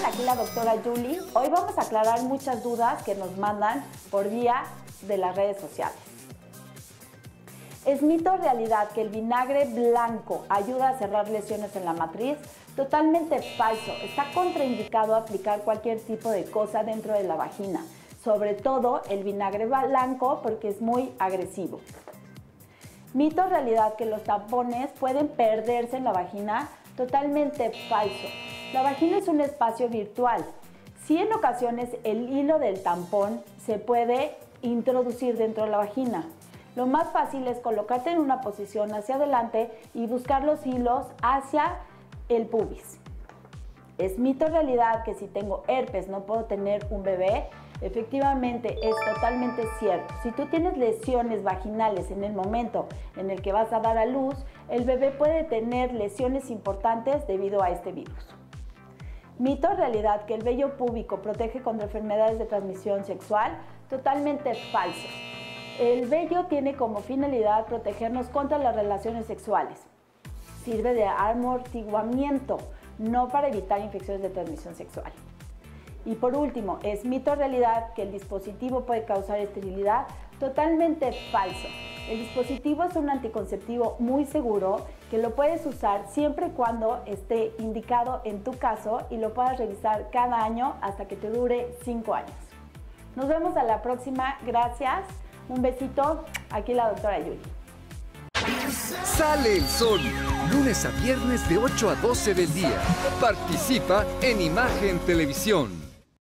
Televisión, aquí la doctora Julie. Hoy vamos a aclarar muchas dudas que nos mandan por vía de las redes sociales. ¿Es mito o realidad que el vinagre blanco ayuda a cerrar lesiones en la matriz? Totalmente falso. Está contraindicado aplicar cualquier tipo de cosa dentro de la vagina, sobre todo el vinagre blanco porque es muy agresivo. ¿Mito o realidad que los tampones pueden perderse en la vagina? Totalmente falso. La vagina es un espacio virtual. Sí, en ocasiones el hilo del tampón se puede introducir dentro de la vagina. Lo más fácil es colocarte en una posición hacia adelante y buscar los hilos hacia el pubis. ¿Es mito o realidad que si tengo herpes no puedo tener un bebé? Efectivamente, es totalmente cierto. Si tú tienes lesiones vaginales en el momento en el que vas a dar a luz, el bebé puede tener lesiones importantes debido a este virus. ¿Mito o realidad que el vello púbico protege contra enfermedades de transmisión sexual? Totalmente falso. El vello tiene como finalidad protegernos contra las relaciones sexuales. Sirve de amortiguamiento, no para evitar infecciones de transmisión sexual. Y por último, ¿es mito o realidad que el dispositivo puede causar esterilidad? Totalmente falso. El dispositivo es un anticonceptivo muy seguro que lo puedes usar siempre y cuando esté indicado en tu caso y lo puedas revisar cada año hasta que te dure 5 años. Nos vemos a la próxima. Gracias. Un besito. Aquí la doctora Julie. Sale el sol. Lunes a viernes de 8 a 12 del día. Participa en Imagen Televisión.